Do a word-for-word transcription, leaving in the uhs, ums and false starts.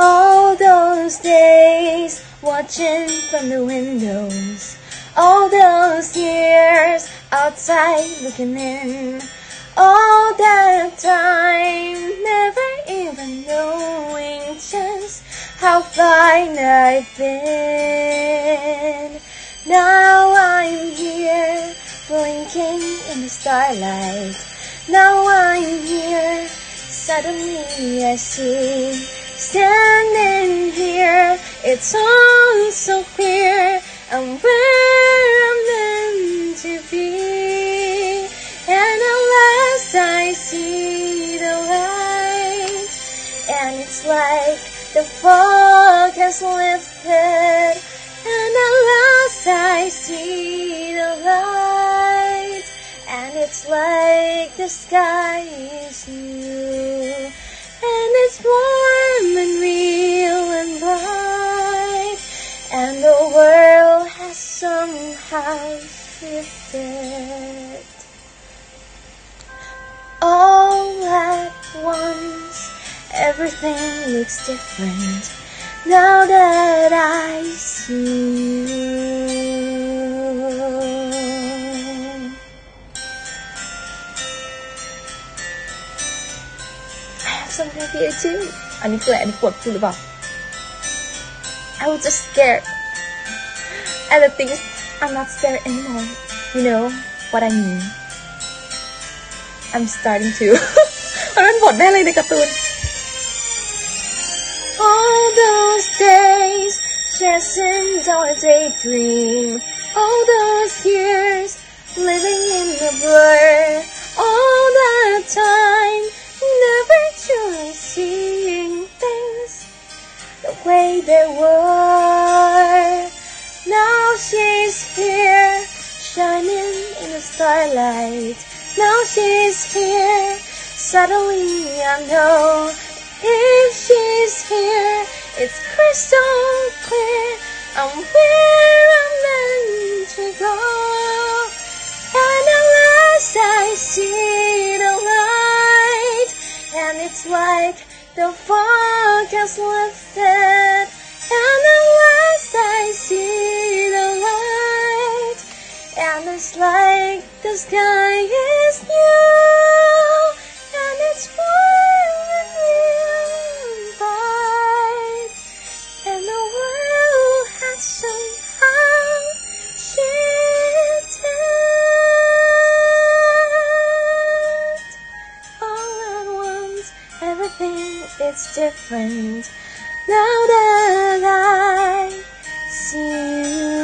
All those days watching from the windows, all those years outside looking in, all that time never even knowing just how fine I've been. Now I'm here blinking in the starlight. Now I'm here, suddenly I see, standing here, it's all so clear, I'm where I'm meant to be. And at last I see the light, and it's like the fog has lifted. And at last I see the light, and it's like the sky is new, and it's warm and real and bright, and the world has somehow shifted. All at once, everything looks different now that I see you. I have something here too. I need to let it work full about. I was just scared. And the thing is, I'm not scared anymore. You know what I mean? I'm starting to. All those days, stressing down a daydream. All those years, living in the blur. All that time, never truly seeing things the way they were. Now she's here, shining in the starlight. Now she's here, suddenly I know. If she's here, it's crystal clear, I'm where I'm meant to go. And at last I see the light, and it's like the fog has lifted. And at last I see the light, and it's like the sky is new, and it's warm and real and bright, and the world has somehow shifted. All at once, everything is different now that I see you.